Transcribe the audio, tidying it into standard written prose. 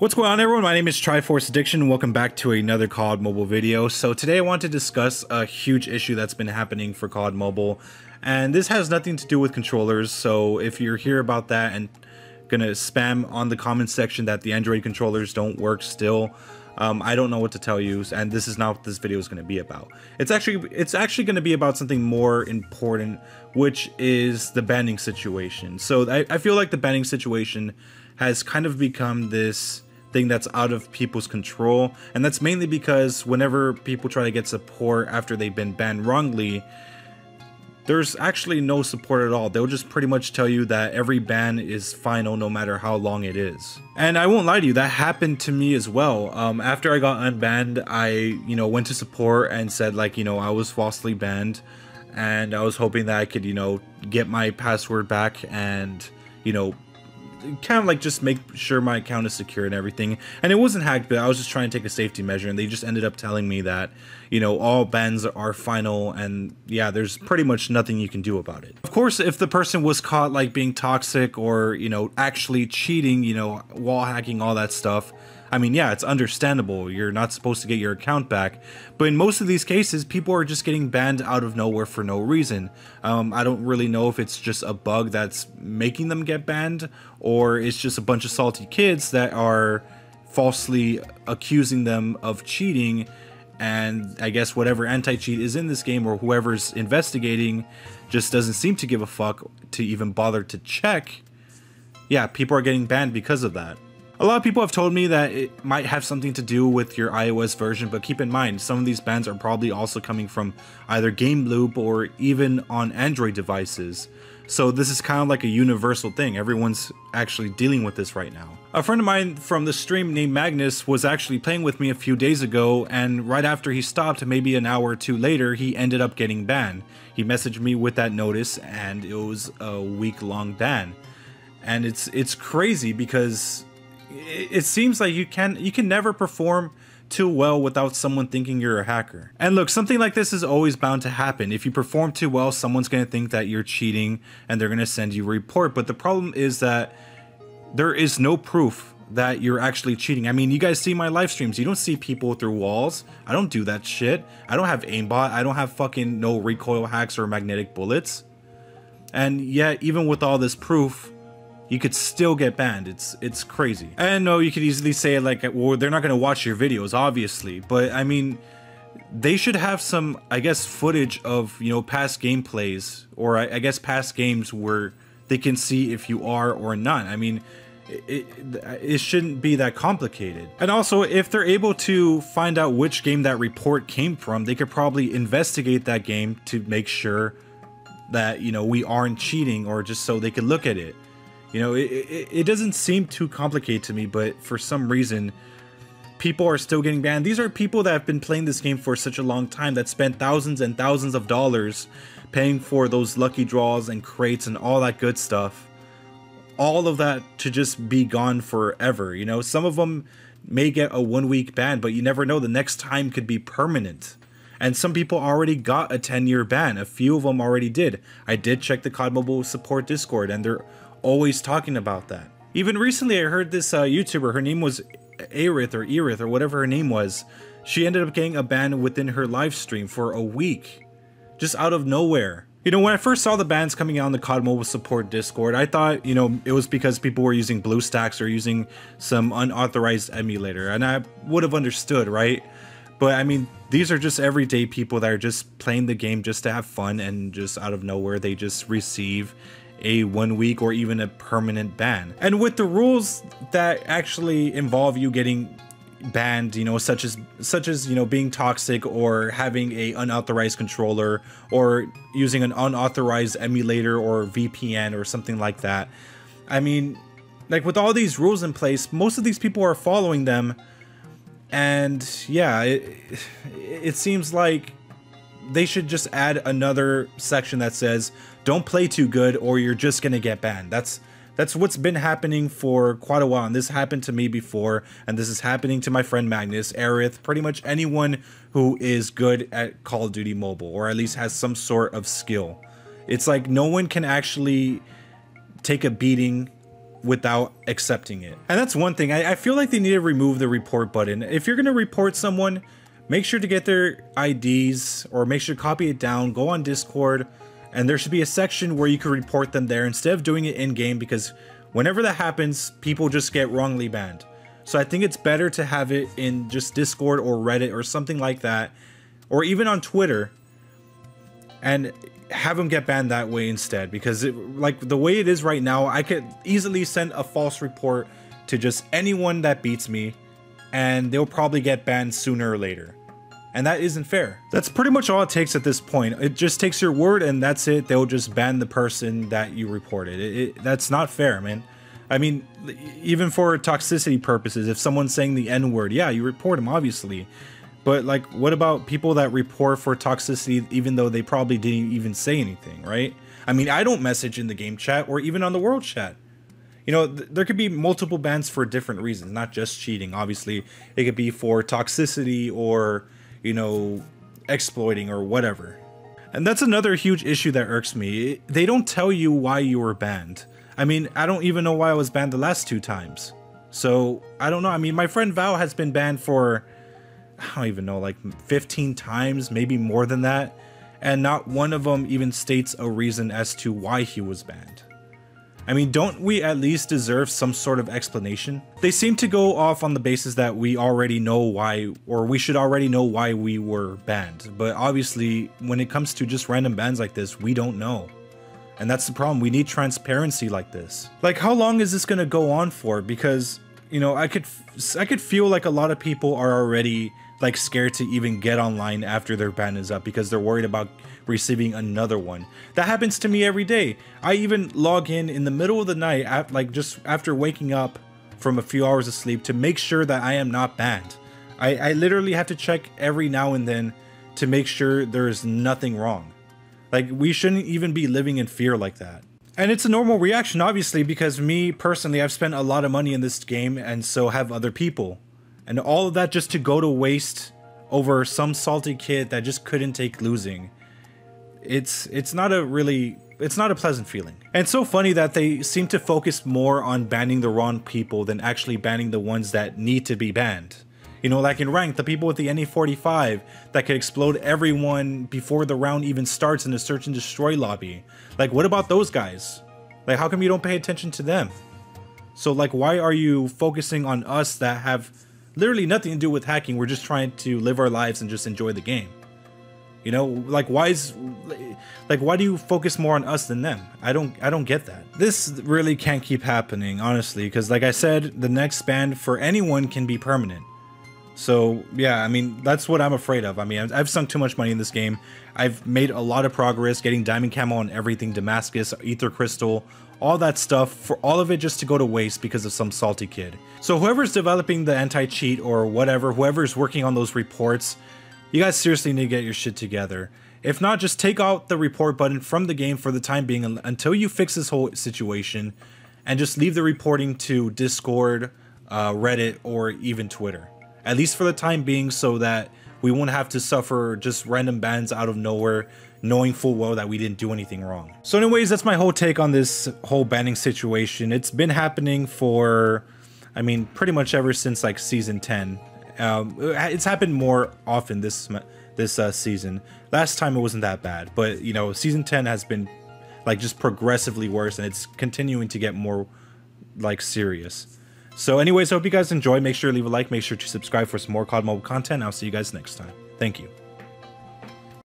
What's going on, everyone? My name is Triforce Addiction. Welcome back to another COD Mobile video. So today I want to discuss a huge issue that's been happening for COD Mobile, and this has nothing to do with controllers. So if you're here about that and gonna spam on the comment section that the Android controllers don't work still, I don't know what to tell you, and this is not what this video is gonna be about. It's actually gonna be about something more important, which is the banning situation. So I feel like the banning situation has kind of become this thing that's out of people's control, and that's mainly because whenever people try to get support after they've been banned wrongly, there's actually no support at all. They'll just pretty much tell you that every ban is final no matter how long it is. And I won't lie to you, that happened to me as well. After I got unbanned, I went to support and said, like, I was falsely banned and I was hoping that I could, get my password back and, kind of like just make sure my account is secure and everything. And it wasn't hacked, but I was just trying to take a safety measure, and they just ended up telling me that, all bans are final, and yeah, there's pretty much nothing you can do about it. Of course, if the person was caught like being toxic or, actually cheating, wall hacking, all that stuff, I mean, yeah, it's understandable. You're not supposed to get your account back. But in most of these cases, people are just getting banned out of nowhere for no reason. I don't really know if it's just a bug that's making them get banned, or it's just a bunch of salty kids that are falsely accusing them of cheating. And I guess whatever anti-cheat is in this game, or whoever's investigating, just doesn't seem to give a fuck to even bother to check. Yeah, people are getting banned because of that. A lot of people have told me that it might have something to do with your iOS version, but keep in mind, some of these bans are probably also coming from either Game Loop or even on Android devices. So this is kind of like a universal thing. Everyone's actually dealing with this right now. A friend of mine from the stream named Magnus was actually playing with me a few days ago, and right after he stopped, maybe an hour or two later, he ended up getting banned. He messaged me with that notice, and it was a week-long ban. And it's crazy because it seems like you can never perform too well without someone thinking you're a hacker. And look, something like this is always bound to happen. If you perform too well, someone's going to think that you're cheating and they're going to send you a report. But the problem is that there is no proof that you're actually cheating. I mean, you guys see my live streams. You don't see people through walls. I don't do that shit. I don't have aimbot. I don't have fucking no recoil hacks or magnetic bullets. And yet, even with all this proof, you could still get banned. It's crazy. And no, you could easily say like, well, they're not gonna watch your videos, obviously. But I mean, they should have some, I guess, footage of, past gameplays, or I guess past games where they can see if you are or not. I mean, it shouldn't be that complicated. And also, if they're able to find out which game that report came from, they could probably investigate that game to make sure that, we aren't cheating, or just so they could look at it. It doesn't seem too complicated to me, but for some reason, people are still getting banned. These are people that have been playing this game for such a long time, that spent thousands and thousands of dollars paying for those lucky draws and crates and all that good stuff. All of that to just be gone forever. Some of them may get a one-week ban, but you never know, the next time could be permanent. And some people already got a 10-year ban. A few of them already did. I did check the COD Mobile support Discord, and they're always talking about that. Even recently, I heard this YouTuber, her name was Aerith or whatever her name was. She ended up getting a ban within her live stream for a week, just out of nowhere. When I first saw the bans coming out on the COD Mobile support Discord, I thought, it was because people were using BlueStacks or using some unauthorized emulator, and I would have understood, right? But I mean, these are just everyday people that are just playing the game just to have fun, and just out of nowhere, they just receive a one-week or even a permanent ban. And with the rules that actually involve you getting banned, such as being toxic, or having a unauthorized controller, or using an unauthorized emulator or VPN or something like that. I mean, like, with all these rules in place, most of these people are following them, and yeah, it seems like they should just add another section that says, don't play too good or you're just gonna get banned. That's what's been happening for quite a while, and this happened to me before, and this is happening to my friend Magnus, Aerith, pretty much anyone who is good at Call of Duty Mobile, or at least has some sort of skill. It's like no one can actually take a beating without accepting it. And that's one thing. I feel like they need to remove the report button. If you're going to report someone, make sure to get their IDs or make sure to copy it down, go on Discord, and there should be a section where you can report them there instead of doing it in game, because whenever that happens, people just get wrongly banned. So I think it's better to have it in just Discord or Reddit or something like that, or even on Twitter, and have them get banned that way instead, because it, like the way it is right now, I could easily send a false report to just anyone that beats me and they'll probably get banned sooner or later. And that isn't fair. That's pretty much all it takes at this point. It just takes your word and that's it. They'll just ban the person that you reported. That's not fair, man. I mean, even for toxicity purposes, if someone's saying the N-word, yeah, you report them, obviously. But like, what about people that report for toxicity even though they probably didn't even say anything, right? I mean, I don't message in the game chat or even on the world chat. You know, there could be multiple bans for different reasons, not just cheating. Obviously, it could be for toxicity or, you know, exploiting or whatever. And that's another huge issue that irks me. They don't tell you why you were banned. I mean, I don't even know why I was banned the last two times. So, I don't know. I mean, my friend Val has been banned for, I don't even know, like 15 times, maybe more than that. And not one of them even states a reason as to why he was banned. I mean, don't we at least deserve some sort of explanation? They seem to go off on the basis that we already know why, or we should already know why we were banned. But obviously, when it comes to just random bans like this, we don't know. And that's the problem. We need transparency like this. Like, how long is this gonna go on for? Because, you know, I could feel like a lot of people are already like scared to even get online after their ban is up because they're worried about receiving another one. That happens to me every day. I even log in the middle of the night, like just after waking up from a few hours of sleep, to make sure that I am not banned. I literally have to check every now and then to make sure there is nothing wrong. Like, we shouldn't even be living in fear like that. And it's a normal reaction, obviously, because me personally, I've spent a lot of money in this game, and so have other people. And all of that just to go to waste over some salty kid that just couldn't take losing. It's not a pleasant feeling. And it's so funny that they seem to focus more on banning the wrong people than actually banning the ones that need to be banned. You know, like in ranked, the people with the NA45 that could explode everyone before the round even starts in the search and destroy lobby. Like, what about those guys? Like, how come you don't pay attention to them? So, like, why are you focusing on us that have literally nothing to do with hacking? We're just trying to live our lives and just enjoy the game. You know, like, why do you focus more on us than them? I don't get that. This really can't keep happening, honestly, because like I said, the next ban for anyone can be permanent. So, yeah, I mean, that's what I'm afraid of. I mean, I've sunk too much money in this game. I've made a lot of progress getting Diamond Camo on everything, Damascus, Aether Crystal, all that stuff, for all of it just to go to waste because of some salty kid. So whoever's developing the anti-cheat or whatever, whoever's working on those reports, you guys seriously need to get your shit together. If not, just take out the report button from the game for the time being until you fix this whole situation, and just leave the reporting to Discord, Reddit, or even Twitter. At least for the time being, so that we won't have to suffer just random bans out of nowhere, knowing full well that we didn't do anything wrong. So anyways, that's my whole take on this whole banning situation. It's been happening for, I mean, pretty much ever since like season 10. It's happened more often this season. Last time it wasn't that bad, but you know, season 10 has been like just progressively worse, and it's continuing to get more like serious. So anyways, I hope you guys enjoy. Make sure to leave a like, make sure to subscribe for some more COD Mobile content. I'll see you guys next time. Thank you.